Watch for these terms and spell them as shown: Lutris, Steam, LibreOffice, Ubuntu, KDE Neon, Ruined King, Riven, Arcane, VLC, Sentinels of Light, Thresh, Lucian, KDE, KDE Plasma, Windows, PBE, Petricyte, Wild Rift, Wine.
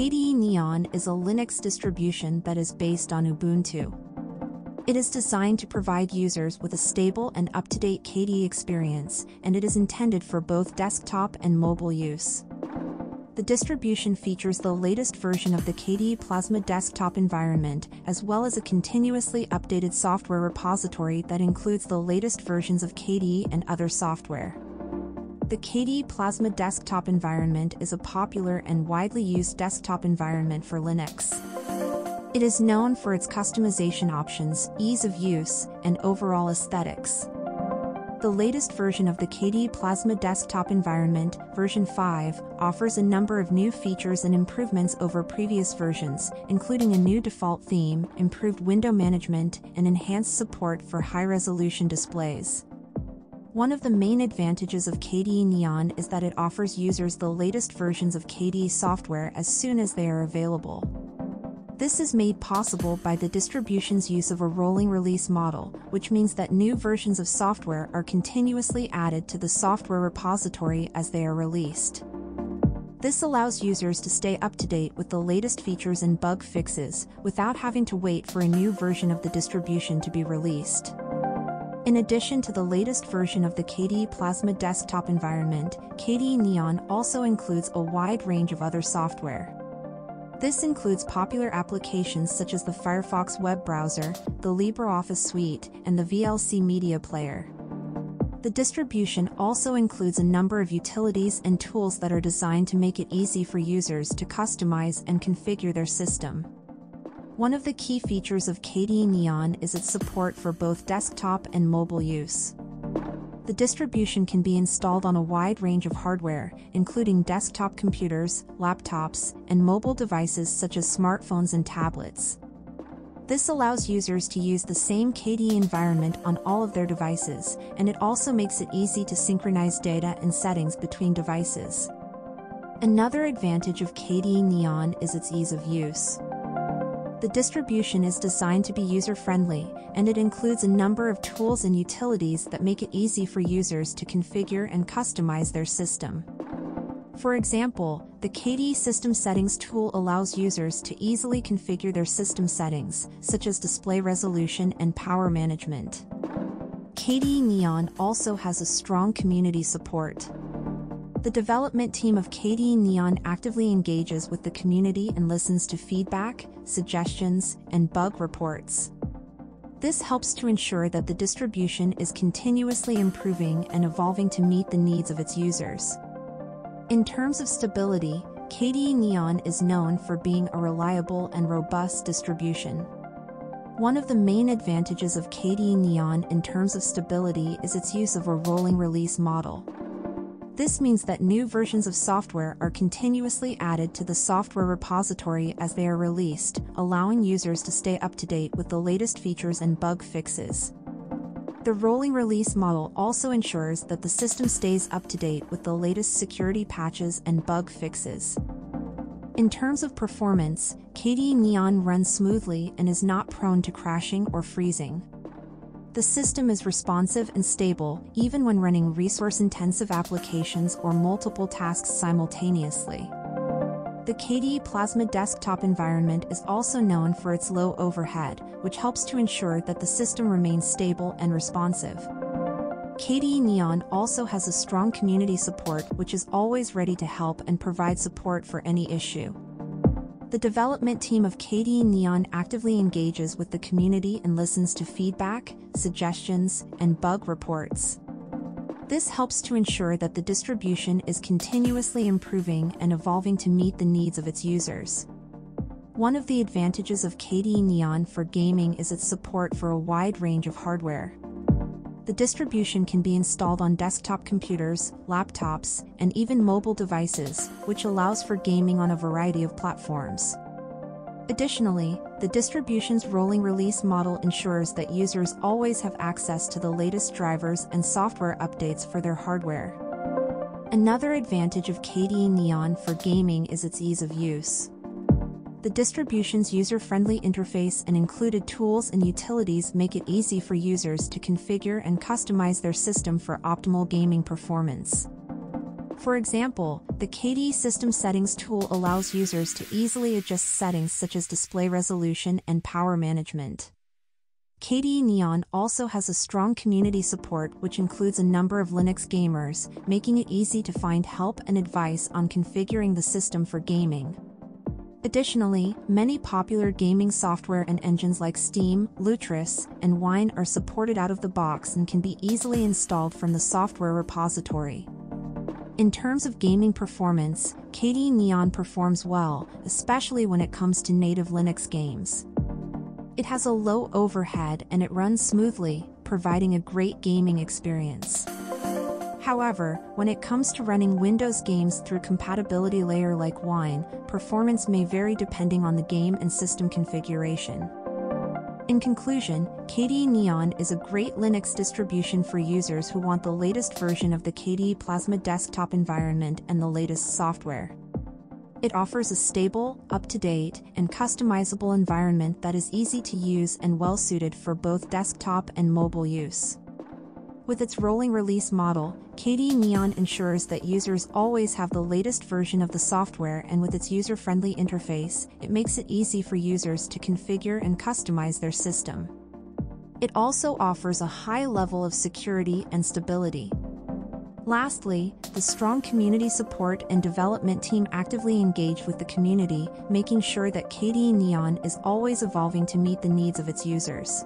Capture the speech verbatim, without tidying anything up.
K D E Neon is a Linux distribution that is based on Ubuntu. It is designed to provide users with a stable and up-to-date K D E experience, and it is intended for both desktop and mobile use. The distribution features the latest version of the K D E Plasma desktop environment, as well as a continuously updated software repository that includes the latest versions of K D E and other software. The K D E Plasma desktop environment is a popular and widely used desktop environment for Linux. It is known for its customization options, ease of use, and overall aesthetics. The latest version of the K D E Plasma desktop environment, version five, offers a number of new features and improvements over previous versions, including a new default theme, improved window management, and enhanced support for high-resolution displays. One of the main advantages of K D E Neon is that it offers users the latest versions of K D E software as soon as they are available. This is made possible by the distribution's use of a rolling release model, which means that new versions of software are continuously added to the software repository as they are released. This allows users to stay up to date with the latest features and bug fixes, without having to wait for a new version of the distribution to be released. In addition to the latest version of the K D E Plasma desktop environment, K D E Neon also includes a wide range of other software. This includes popular applications such as the Firefox web browser, the LibreOffice suite, and the V L C media player. The distribution also includes a number of utilities and tools that are designed to make it easy for users to customize and configure their system. One of the key features of K D E Neon is its support for both desktop and mobile use. The distribution can be installed on a wide range of hardware, including desktop computers, laptops, and mobile devices such as smartphones and tablets. This allows users to use the same K D E environment on all of their devices, and it also makes it easy to synchronize data and settings between devices. Another advantage of K D E Neon is its ease of use. The distribution is designed to be user-friendly, and it includes a number of tools and utilities that make it easy for users to configure and customize their system. For example, the K D E System Settings tool allows users to easily configure their system settings, such as display resolution and power management. K D E Neon also has a strong community support. The development team of K D E Neon actively engages with the community and listens to feedback, suggestions, and bug reports. This helps to ensure that the distribution is continuously improving and evolving to meet the needs of its users. In terms of stability, K D E Neon is known for being a reliable and robust distribution. One of the main advantages of K D E Neon in terms of stability is its use of a rolling release model. This means that new versions of software are continuously added to the software repository as they are released, allowing users to stay up to date with the latest features and bug fixes. The rolling release model also ensures that the system stays up to date with the latest security patches and bug fixes. In terms of performance, K D E Neon runs smoothly and is not prone to crashing or freezing. The system is responsive and stable, even when running resource-intensive applications or multiple tasks simultaneously. The K D E Plasma desktop environment is also known for its low overhead, which helps to ensure that the system remains stable and responsive. K D E Neon also has a strong community support, which is always ready to help and provide support for any issue. The development team of K D E Neon actively engages with the community and listens to feedback, suggestions, and bug reports. This helps to ensure that the distribution is continuously improving and evolving to meet the needs of its users. One of the advantages of K D E Neon for gaming is its support for a wide range of hardware. The distribution can be installed on desktop computers, laptops, and even mobile devices, which allows for gaming on a variety of platforms. Additionally, the distribution's rolling release model ensures that users always have access to the latest drivers and software updates for their hardware. Another advantage of K D E Neon for gaming is its ease of use. The distribution's user-friendly interface and included tools and utilities make it easy for users to configure and customize their system for optimal gaming performance. For example, the K D E System Settings tool allows users to easily adjust settings such as display resolution and power management. K D E Neon also has a strong community support which includes a number of Linux gamers, making it easy to find help and advice on configuring the system for gaming. Additionally, many popular gaming software and engines like Steam, Lutris, and Wine are supported out of the box and can be easily installed from the software repository. In terms of gaming performance, K D E Neon performs well, especially when it comes to native Linux games. It has a low overhead and it runs smoothly, providing a great gaming experience. However, when it comes to running Windows games through compatibility layer like Wine, performance may vary depending on the game and system configuration. In conclusion, K D E Neon is a great Linux distribution for users who want the latest version of the K D E Plasma desktop environment and the latest software. It offers a stable, up-to-date, and customizable environment that is easy to use and well-suited for both desktop and mobile use. With its rolling release model, K D E Neon ensures that users always have the latest version of the software, and with its user-friendly interface, it makes it easy for users to configure and customize their system. It also offers a high level of security and stability. Lastly, the strong community support and development team actively engage with the community, making sure that K D E Neon is always evolving to meet the needs of its users.